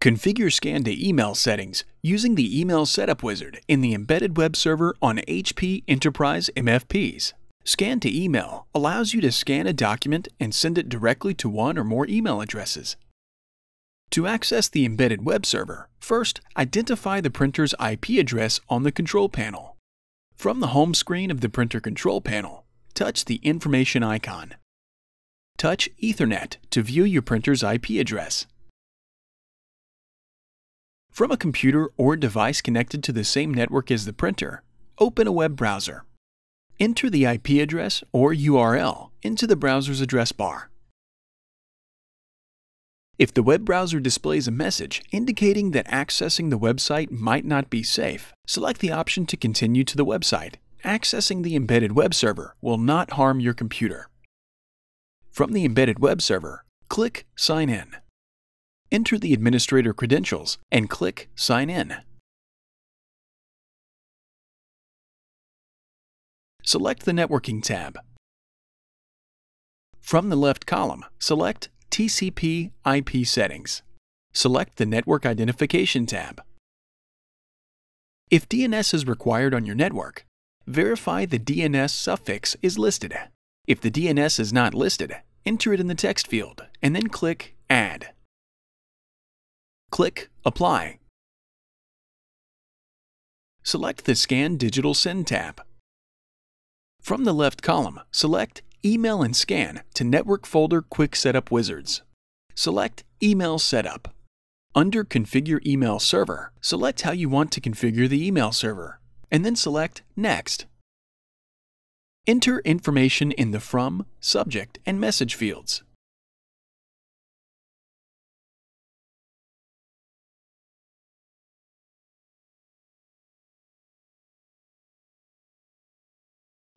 Configure Scan-to-Email settings using the Email Setup Wizard in the Embedded Web Server on HP Enterprise MFPs. Scan-to-Email allows you to scan a document and send it directly to one or more email addresses. To access the Embedded Web Server, first identify the printer's IP address on the control panel. From the home screen of the printer control panel, touch the information icon. Touch Ethernet to view your printer's IP address. From a computer or device connected to the same network as the printer, open a web browser. Enter the IP address or URL into the browser's address bar. If the web browser displays a message indicating that accessing the website might not be safe, select the option to continue to the website. Accessing the Embedded Web Server will not harm your computer. From the Embedded Web Server, click Sign In. Enter the administrator credentials and click Sign In. Select the Networking tab. From the left column, select TCP/IP Settings. Select the Network Identification tab. If DNS is required on your network, verify the DNS suffix is listed. If the DNS is not listed, enter it in the text field and then click Add. Click Apply. Select the Scan Digital Send tab. From the left column, select Email and Scan to Network Folder Quick Setup Wizards. Select Email Setup. Under Configure Email Server, select how you want to configure the email server, and then select Next. Enter information in the From, Subject, and Message fields.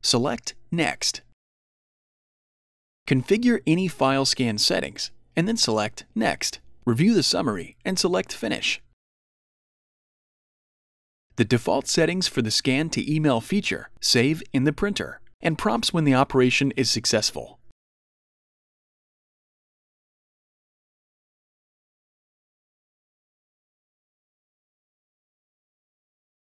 Select Next. Configure any file scan settings, and then select Next. Review the summary and select Finish. The default settings for the Scan-to-Email feature save in the printer and prompts when the operation is successful.